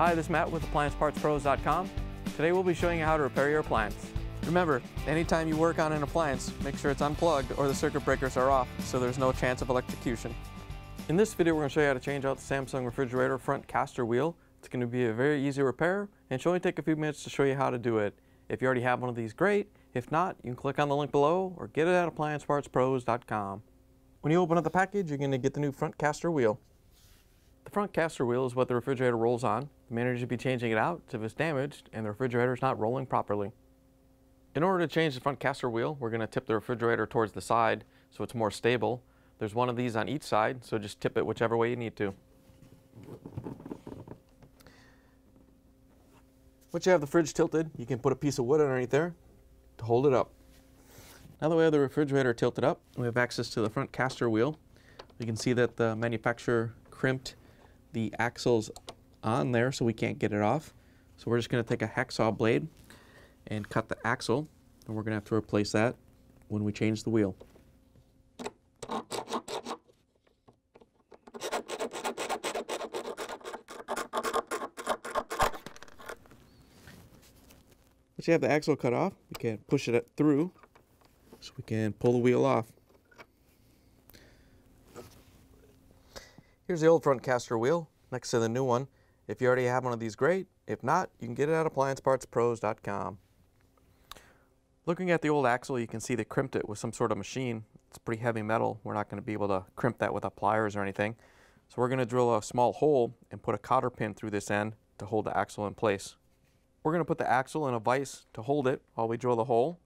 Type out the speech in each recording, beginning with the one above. Hi, this is Matt with AppliancePartsPros.com. Today we'll be showing you how to repair your appliance. Remember, anytime you work on an appliance, make sure it's unplugged or the circuit breakers are off so there's no chance of electrocution. In this video, we're going to show you how to change out the Samsung refrigerator front caster wheel. It's going to be a very easy repair and it should only take a few minutes to show you how to do it. If you already have one of these, great. If not, you can click on the link below or get it at AppliancePartsPros.com. When you open up the package, you're going to get the new front caster wheel. The front caster wheel is what the refrigerator rolls on. The manager should be changing it out if it's damaged and the refrigerator is not rolling properly. In order to change the front caster wheel, we're going to tip the refrigerator towards the side so it's more stable. There's one of these on each side, so just tip it whichever way you need to. Once you have the fridge tilted, you can put a piece of wood underneath there to hold it up. Now that we have the refrigerator tilted up, we have access to the front caster wheel. You can see that the manufacturer crimped the axles on there so we can't get it off. So we're just going to take a hacksaw blade and cut the axle, and we're going to have to replace that when we change the wheel. Once you have the axle cut off, you can push it through so we can pull the wheel off. Here's the old front caster wheel next to the new one. If you already have one of these, great. If not, you can get it at AppliancePartsPros.com. Looking at the old axle, you can see they crimped it with some sort of machine. It's pretty heavy metal. We're not going to be able to crimp that with pliers or anything. So we're going to drill a small hole and put a cotter pin through this end to hold the axle in place. We're going to put the axle in a vise to hold it while we drill the hole.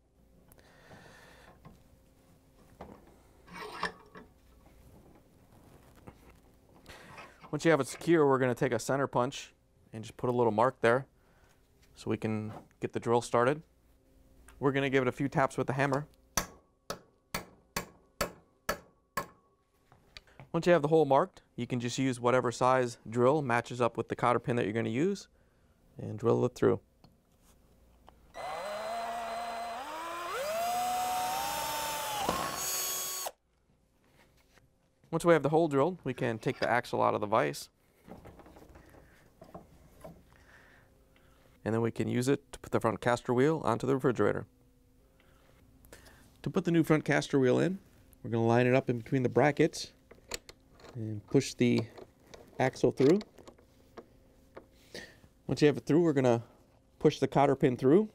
Once you have it secure, we're going to take a center punch and just put a little mark there so we can get the drill started. We're going to give it a few taps with the hammer. Once you have the hole marked, you can just use whatever size drill matches up with the cotter pin that you're going to use and drill it through. Once we have the hole drilled, we can take the axle out of the vise, and then we can use it to put the front caster wheel onto the refrigerator. To put the new front caster wheel in, we're going to line it up in between the brackets and push the axle through. Once you have it through, we're going to push the cotter pin through.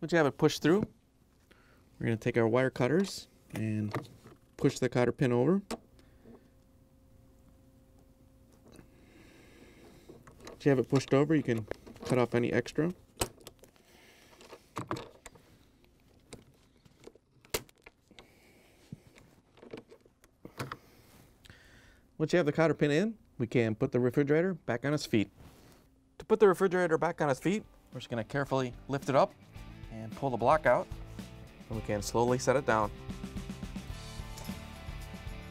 Once you have it pushed through, we're going to take our wire cutters and push the cotter pin over. Once you have it pushed over, you can cut off any extra. Once you have the cotter pin in, we can put the refrigerator back on its feet. To put the refrigerator back on its feet, we're just going to carefully lift it up and pull the block out, and we can slowly set it down.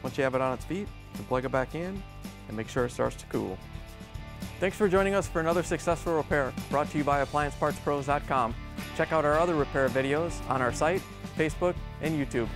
Once you have it on its feet, you can plug it back in and make sure it starts to cool. Thanks for joining us for another successful repair brought to you by AppliancePartsPros.com. Check out our other repair videos on our site, Facebook, and YouTube.